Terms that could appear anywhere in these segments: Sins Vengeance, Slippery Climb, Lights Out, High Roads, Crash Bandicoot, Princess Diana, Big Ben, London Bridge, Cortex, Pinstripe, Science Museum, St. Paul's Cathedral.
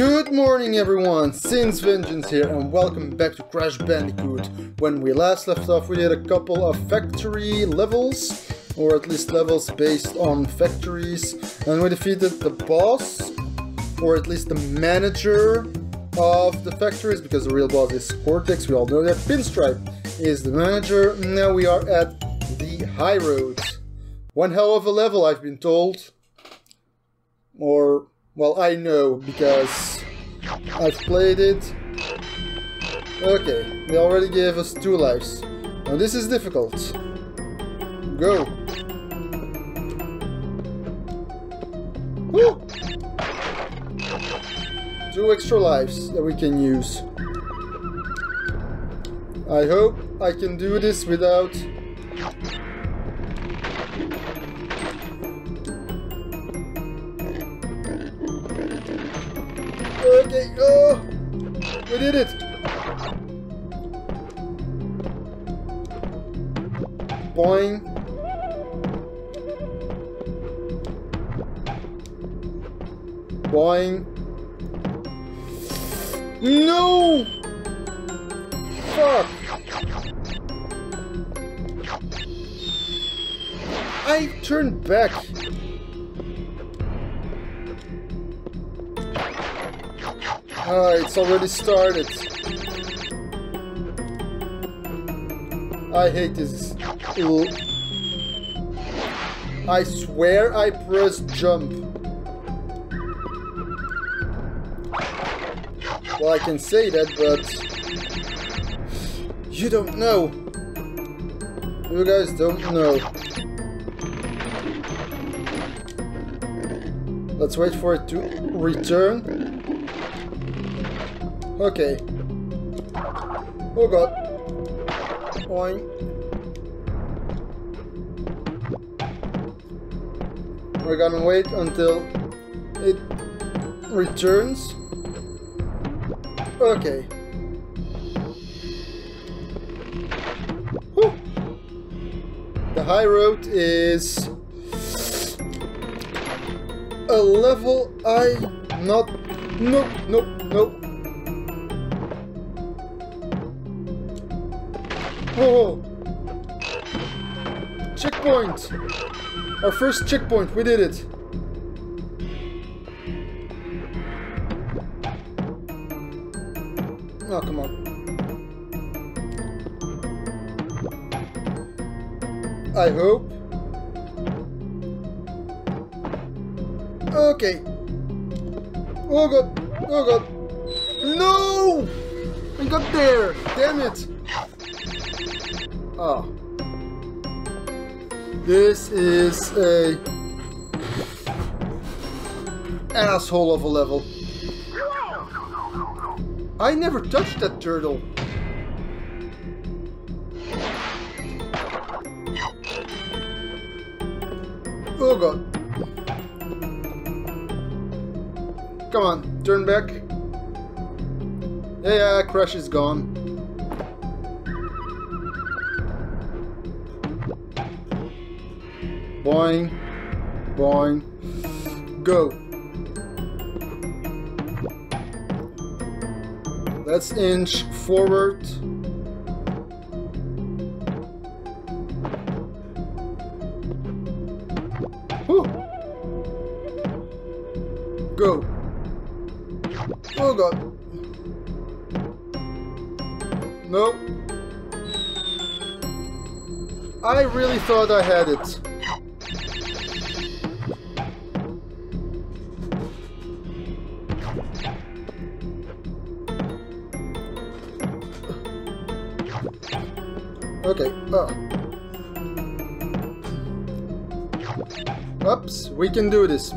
Good morning everyone, Sins Vengeance here and welcome back to Crash Bandicoot. When we last left off we did a couple of factory levels, or at least levels based on factories, and we defeated the boss, or at least the manager of the factories, because the real boss is Cortex, we all know that. Pinstripe is the manager. Now we are at the High Roads. One hell of a level, I've been told. Or... well, I know, because I've played it. Okay, they already gave us 2 lives. Now this is difficult. Go! Woo! 2 extra lives that we can use. I hope I can do this without... okay, oh! We did it! Boing! Boing! No! Fuck! I turned back! It's already started. I hate this. Ew. I swear I pressed jump. Well, I can say that, but... you don't know. You guys don't know. Let's wait for it to return. Okay. Oh god. Oink. We're gonna wait until it returns. Okay. Whew. The High Road is a level nope. Oh! Checkpoint! Our first checkpoint, we did it! Oh, come on. I hope. Okay. Oh god! Oh god! No! I got there! Damn it! Oh. This is a asshole of a level. I never touched that turtle. Oh god. Come on, turn back. Yeah, Crash is gone. Boing, boing, go. Let's inch forward. Whew. Go. Oh god. No. I really thought I had it. Okay, oh. Oops, we can do this.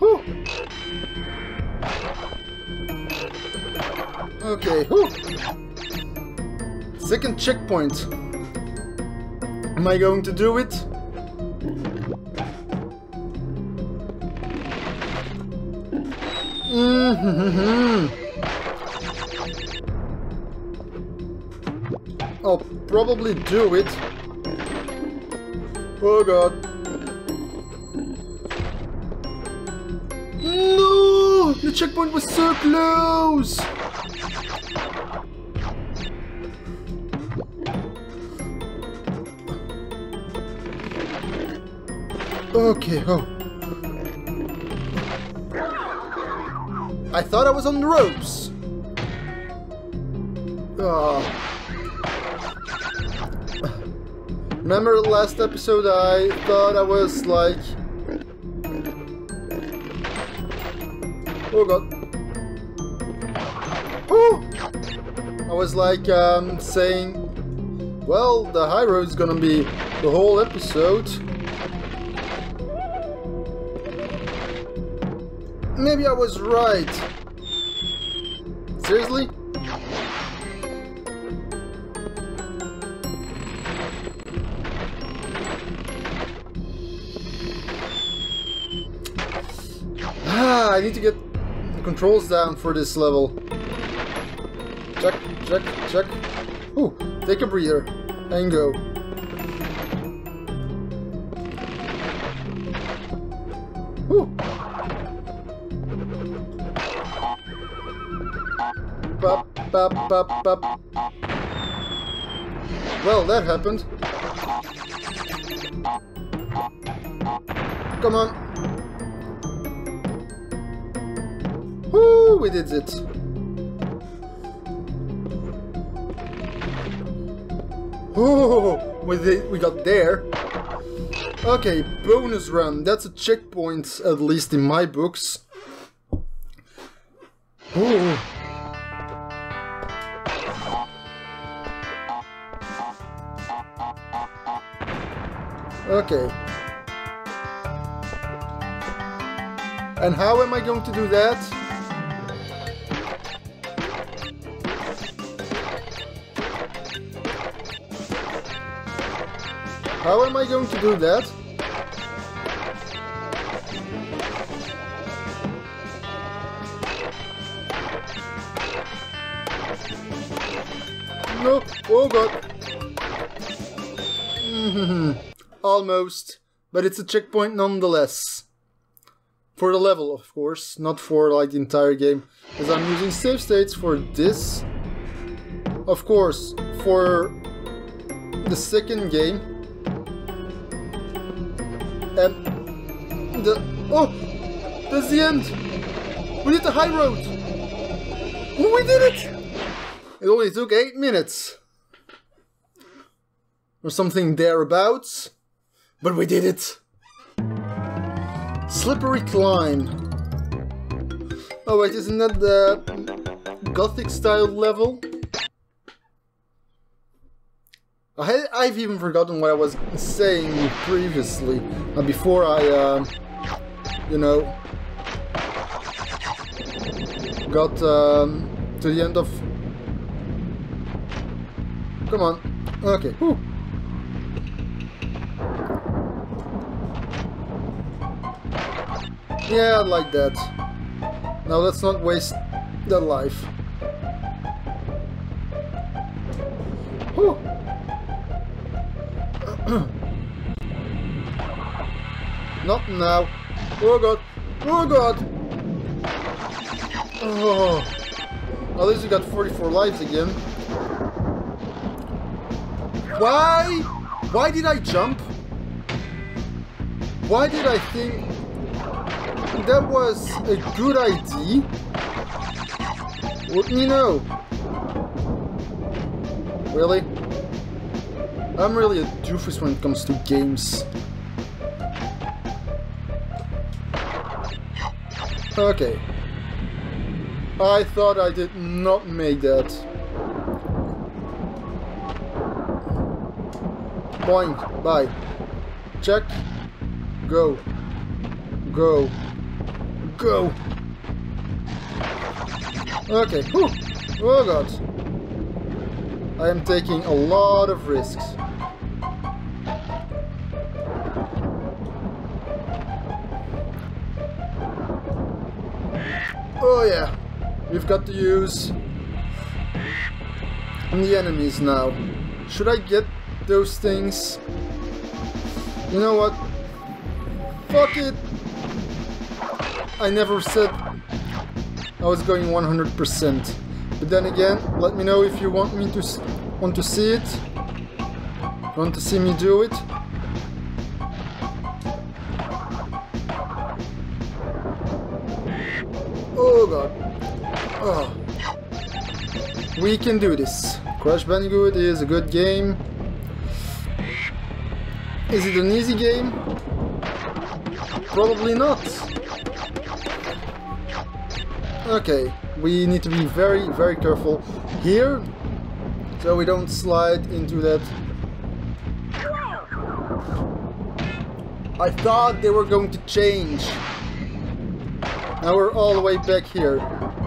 Whew. Okay, whew. Second checkpoint. Am I going to do it? I'll probably do it. Oh god. No! The checkpoint was so close! Okay, oh. I thought I was on the ropes. Remember last episode I thought I was like... Oh god. Oh! I was like saying, well, the high road's gonna be the whole episode. Maybe I was right. Seriously? Ah, I need to get the controls down for this level. Check, check, check. Ooh, take a breather and go. Ooh. Bop, bop, bop, bop. Well, that happened. Come on. Woo, we did it. Oh, we got there. Okay, bonus run. That's a checkpoint, at least in my books. Ooh. Okay. And how am I going to do that? How am I going to do that? No, oh god. Almost, but it's a checkpoint nonetheless. For the level, of course, not for like the entire game, as I'm using save states for this. Of course, for the second game. And the... Oh! That's the end! We did the high road! We did it! It only took 8 minutes. Or something thereabouts. But we did it! Slippery Climb. Oh wait, isn't that the Gothic style level? I've even forgotten what I was saying previously, before I, you know, got to the end of... Come on, okay. Whew. Yeah, I like that. Now let's not waste that life. Whew. Not now. Oh god. Oh god. Oh. At least you got 44 lives again. Why? Why did I jump? Why did I think... That was a good idea. Wouldn't you know? Really? I'm really a doofus when it comes to games. Okay. I thought I did not make that. Point. Bye. Check. Go. Go. Go! Okay, whew. Oh god. I am taking a lot of risks. Oh yeah, we've got to use the enemies now. Should I get those things? You know what? Fuck it! I never said I was going 100%. But then again, let me know if you want me to see it. Want to see me do it? Oh god. Oh. We can do this. Crash Bandicoot is a good game. Is it an easy game? Probably not. Okay, we need to be very careful here, so we don't slide into that. I thought they were going to change. Now we're all the way back here.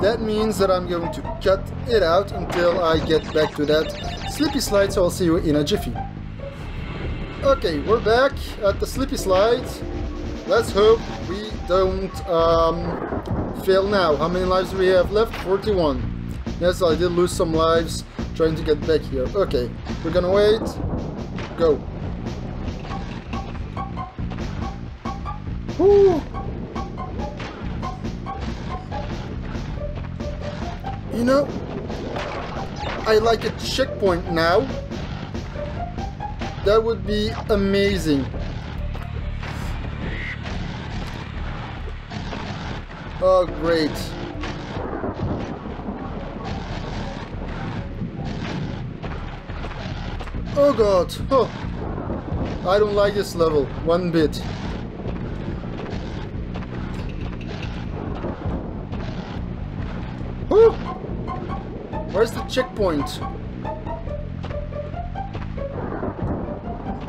That means that I'm going to cut it out until I get back to that Slippery Slide, so I'll see you in a jiffy. Okay, we're back at the Slippery Slide. Let's hope we don't fail now. How many lives do we have left? 41. Yes, I did lose some lives trying to get back here. Okay, we're gonna wait. Go. Woo. You know, I like a checkpoint now. That would be amazing. Oh, great. Oh, God. Oh. I don't like this level one bit. Oh. Where's the checkpoint?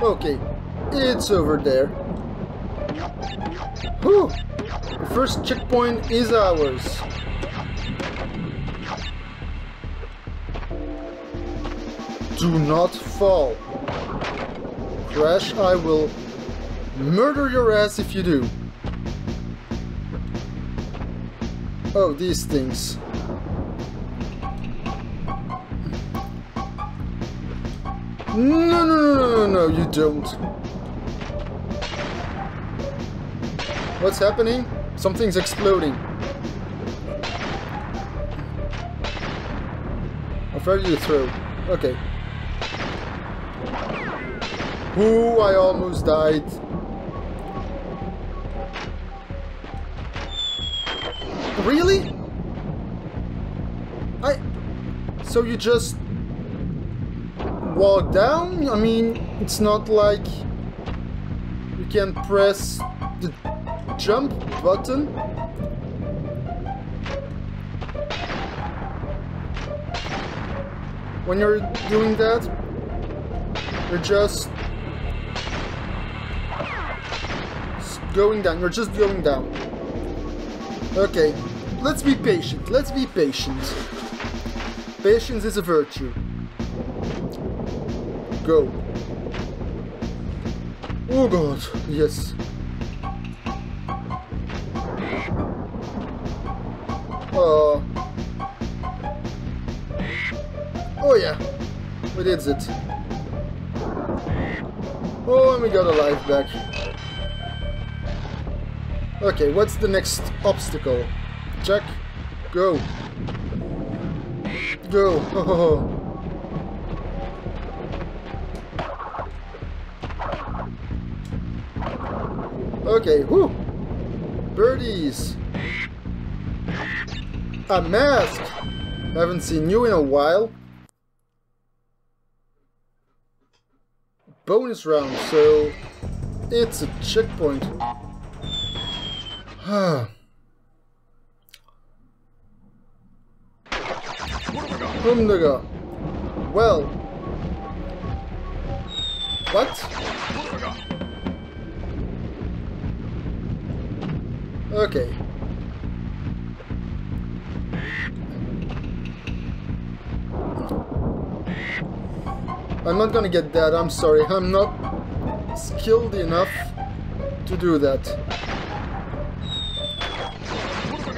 Okay, it's over there. Whew. The first checkpoint is ours. Do not fall. Crash, I will murder your ass if you do. Oh, these things. No, you don't. What's happening? Something's exploding. How far do you throw? Okay. Ooh, I almost died. Really? So you just walk down? I mean, it's not like you can press the jump button. When you're doing that, you're just going down. You're just going down. Okay, let's be patient. Let's be patient. Patience is a virtue. Go. Oh god, yes. Oh yeah, we did it. Oh, and we got a life back. Okay, what's the next obstacle? Check. Go. Go. Oh. Okay, whoo! Birdies! A mask! I haven't seen you in a while. Bonus round, so it's a checkpoint. Well, what? Okay. I'm not gonna get that, I'm sorry. I'm not skilled enough to do that.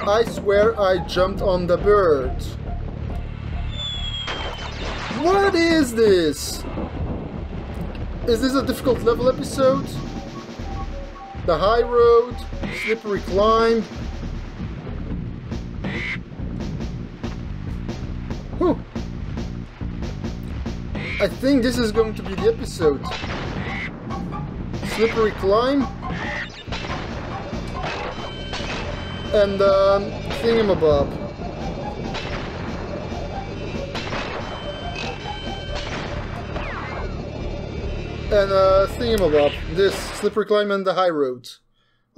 I swear I jumped on the bird. What is this? Is this a difficult level episode? the High Roads, Slippery Climb. Whew. I think this is going to be the episode. Slippery Climb. And Thingamabob. And Thingamabob, this Slippery Climb and the High Roads.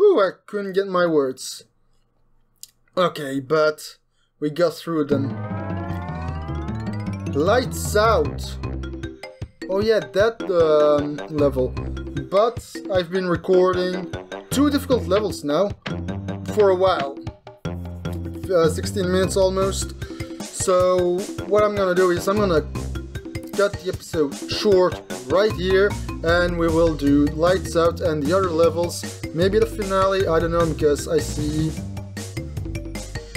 Ooh, I couldn't get my words. Okay, but we got through them. Lights Out. Oh yeah, that level. But I've been recording two difficult levels now for a while. 16 minutes almost. So what I'm gonna do is I'm gonna cut the episode short right here, and we will do Lights Out and the other levels, maybe the finale, I don't know, because I see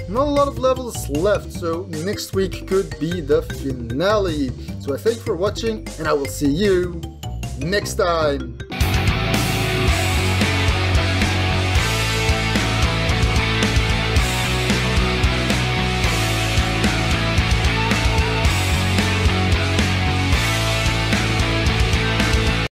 not a lot of levels left, so next week could be the finale. So I thank you for watching, and I will see you next time!